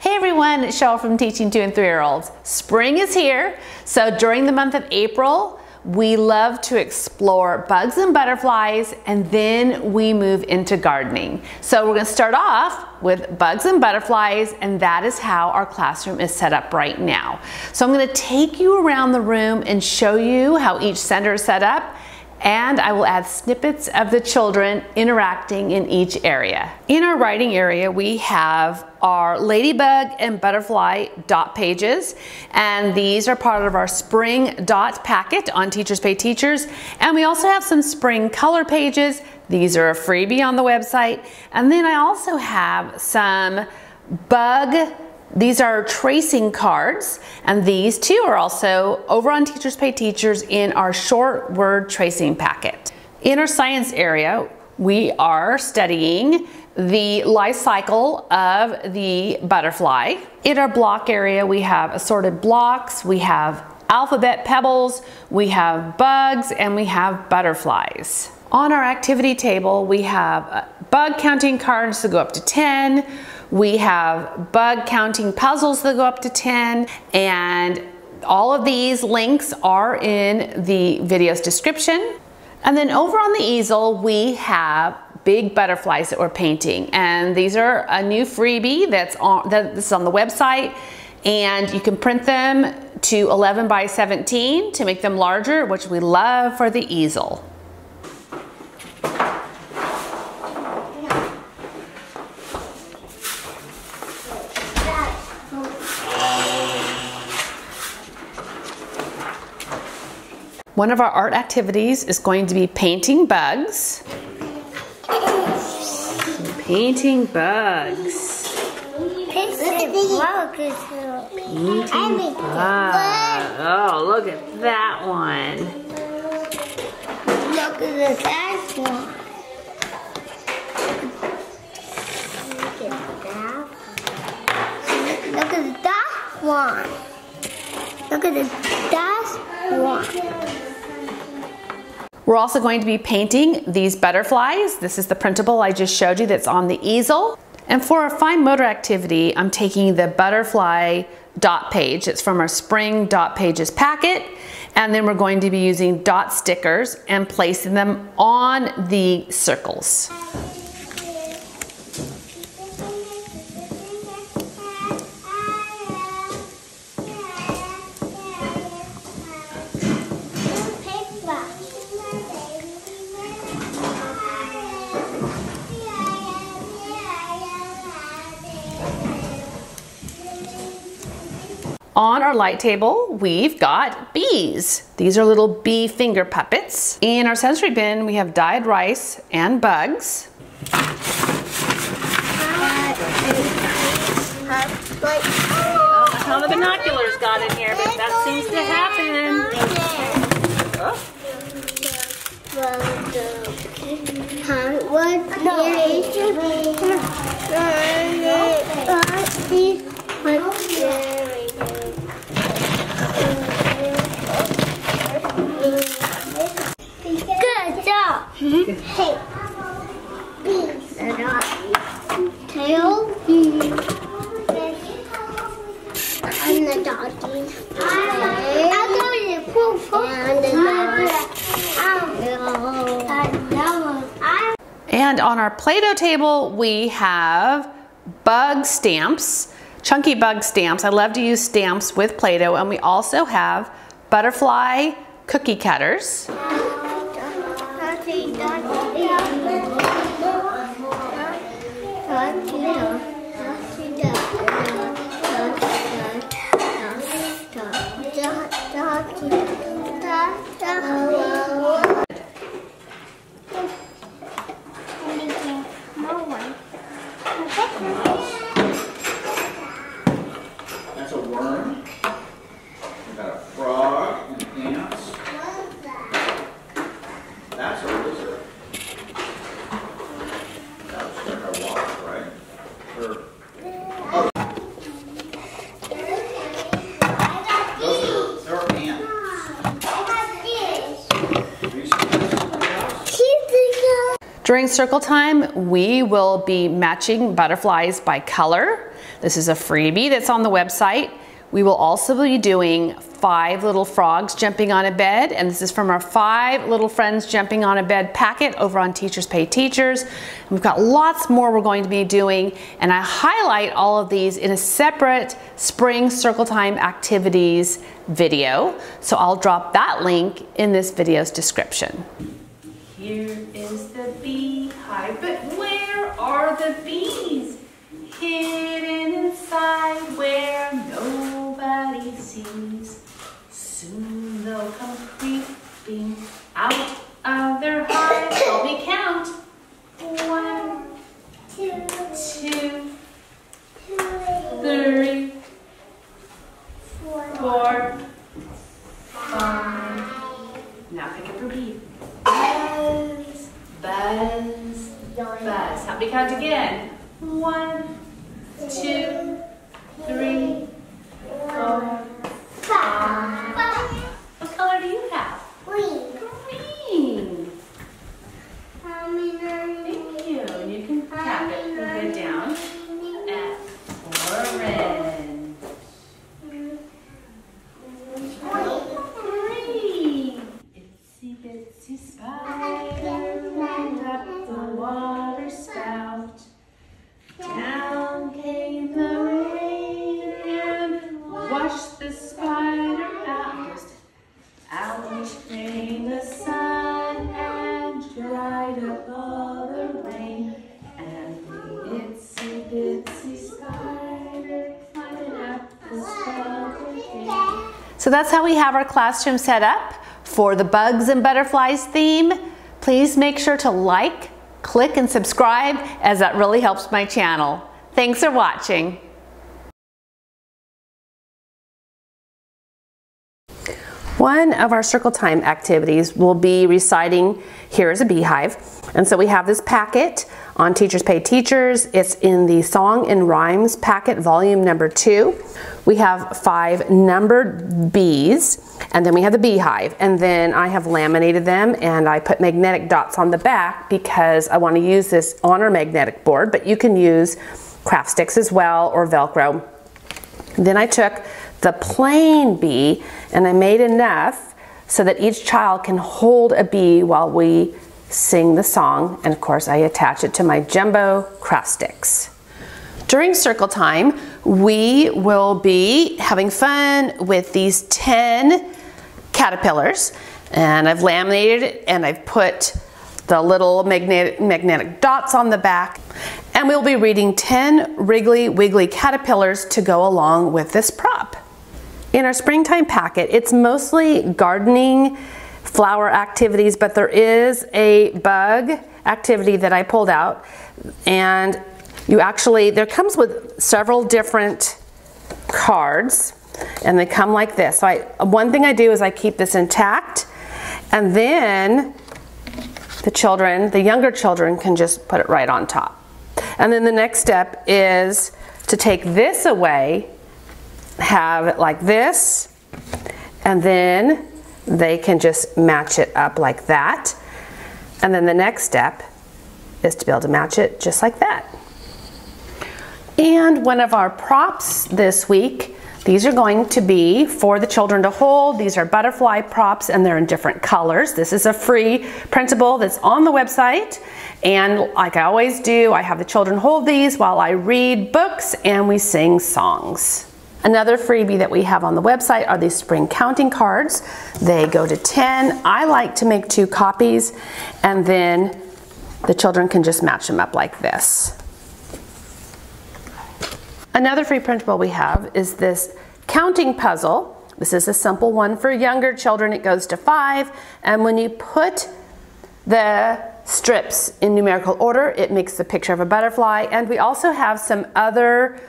Hey everyone, it's Cheryl from Teaching 2 and 3 Year Olds. Spring is here, so during the month of April, we love to explore bugs and butterflies, and then we move into gardening. So we're going to start off with bugs and butterflies, and that is how our classroom is set up right now. So I'm going to take you around the room and show you how each center is set up, and I will add snippets of the children interacting in each area. In our writing area, we have our ladybug and butterfly dot pages, and these are part of our spring dot packet on Teachers Pay Teachers, and we also have some spring color pages. These are a freebie on the website, and then I also have some bug. These are tracing cards, and these too are also over on Teachers Pay Teachers in our short word tracing packet. In our science area, we are studying the life cycle of the butterfly. In our block area, we have assorted blocks, we have alphabet pebbles, we have bugs, and we have butterflies. On our activity table, we have bug counting cards that go up to 10. We have bug counting puzzles that go up to 10, and all of these links are in the video's description. And then over on the easel, we have big butterflies that we're painting, and these are a new freebie that's on the website, and you can print them to 11 by 17 to make them larger, which we love for the easel. One of our art activities is going to be painting bugs. Painting bugs. Painting bugs. Oh, look at that one. Look at that one. Look at that one. Look at that one. We're also going to be painting these butterflies. This is the printable I just showed you that's on the easel. And for our fine motor activity, I'm taking the butterfly dot page. It's from our spring dot pages packet. And then we're going to be using dot stickers and placing them on the circles. On our light table, we've got bees. These are little bee finger puppets. In our sensory bin, we have dyed rice and bugs. Oh, I found the binoculars got in here, but that seems to happen. Oh. Hey, bees. Tail. I'm the doggy. I'm going to poo-poo. And on our Play-Doh table, we have bug stamps, chunky bug stamps. I love to use stamps with Play-Doh, and we also have butterfly cookie cutters. That's a worm. We got a frog and ants. During circle time, we will be matching butterflies by color. This is a freebie that's on the website. We will also be doing 5 little frogs jumping on a bed, and this is from our 5 little friends jumping on a bed packet over on Teachers Pay Teachers. And we've got lots more we're going to be doing, and I highlight all of these in a separate spring circle time activities video. So I'll drop that link in this video's description. Here is the beehive, but where are the bees? Hidden inside where no nobody sees. Soon they'll come creeping out of their hive. Help me count. 1, 2, 3, 4, 5. Now pick up your bee. Buzz, buzz, buzz. Help me count again. 1, 2, 3. 4, 5. What color do you have? Green. Green. Thank you. And you can tap it and put it down. And orange. Green. Itsy bitsy spider climbed up the water spout. Down came the the spider out came the sun and dried up all the rain, and the itsy bitsy spider climbed up the spout. So that's how we have our classroom set up for the bugs and butterflies theme. Please make sure to like, click, and subscribe, as that really helps my channel. Thanks for watching. One of our circle time activities will be reciting "Here is a Beehive." And so we have this packet on Teachers Pay Teachers. It's in the Song and Rhymes packet, volume number 2. We have 5 numbered bees, and then we have the beehive. And then I have laminated them, and I put magnetic dots on the back because I want to use this on our magnetic board, but you can use craft sticks as well or Velcro. Then I took the plain bee and I made enough so that each child can hold a bee while we sing the song, and of course I attach it to my jumbo craft sticks. During circle time, we will be having fun with these 10 caterpillars, and I've laminated it and I've put the little magnetic dots on the back, and we'll be reading 10 Wriggly Wiggly caterpillars to go along with this prop. In our springtime packet, it's mostly gardening, flower activities, but there is a bug activity that I pulled out, and there comes with several different cards, and they come like this. So one thing I do is I keep this intact, and then the younger children can just put it right on top. And then the next step is to take this away, have it like this, and then they can just match it up like that. And then the next step is to be able to match it just like that. And one of our props this week, these are going to be for the children to hold. These are butterfly props, and they're in different colors. This is a free printable that's on the website. And like I always do, I have the children hold these while I read books and we sing songs. Another freebie that we have on the website are these spring counting cards. They go to 10. I like to make 2 copies, and then the children can just match them up like this. Another free printable we have is this counting puzzle. This is a simple one for younger children. It goes to 5, and when you put the strips in numerical order, it makes the picture of a butterfly. And we also have some other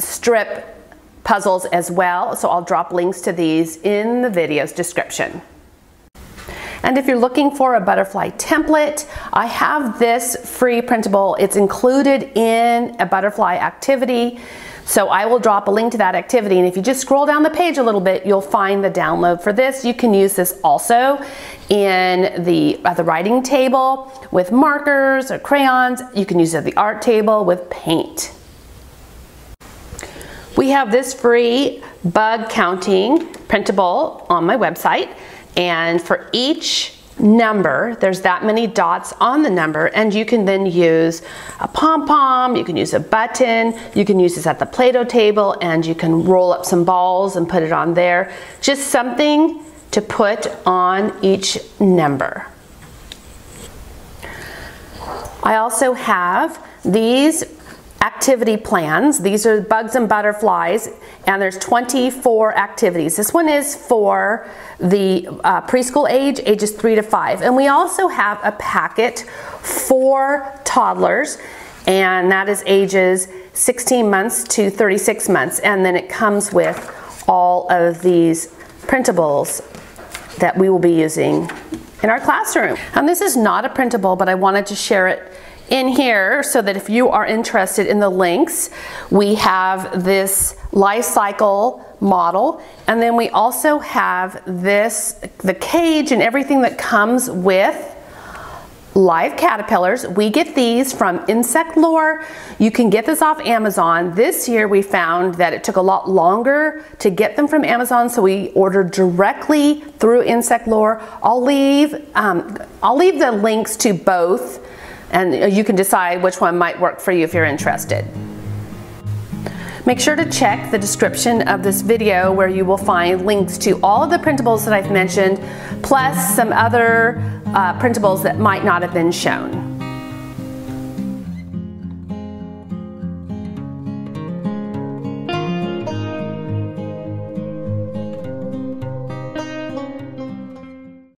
strip puzzles as well, so I'll drop links to these in the video's description. And if you're looking for a butterfly template, I have this free printable. It's included in a butterfly activity. So I will drop a link to that activity, and if you just scroll down the page a little bit, you'll find the download for this. You can use this also in the, at the writing table with markers or crayons. You can use it at the art table with paint. We have this free bug counting printable on my website, and for each number, there's that many dots on the number, and you can then use a pom-pom, you can use a button, you can use this at the Play-Doh table, and you can roll up some balls and put it on there. Just something to put on each number. I also have these activity plans. These are bugs and butterflies, and there's 24 activities. This one is for the preschool age, ages 3 to 5. And we also have a packet for toddlers, and that is ages 16 months to 36 months. And then it comes with all of these printables that we will be using in our classroom. And this is not a printable, but I wanted to share it in here so that if you are interested in the links, we have this life cycle model, and then we also have this, the cage and everything that comes with live caterpillars. We get these from Insect Lore. You can get this off Amazon. This year we found that it took a lot longer to get them from Amazon, so we ordered directly through Insect Lore. I'll leave the links to both, and you can decide which one might work for you if you're interested. Make sure to check the description of this video, where you will find links to all of the printables that I've mentioned, plus some other printables that might not have been shown.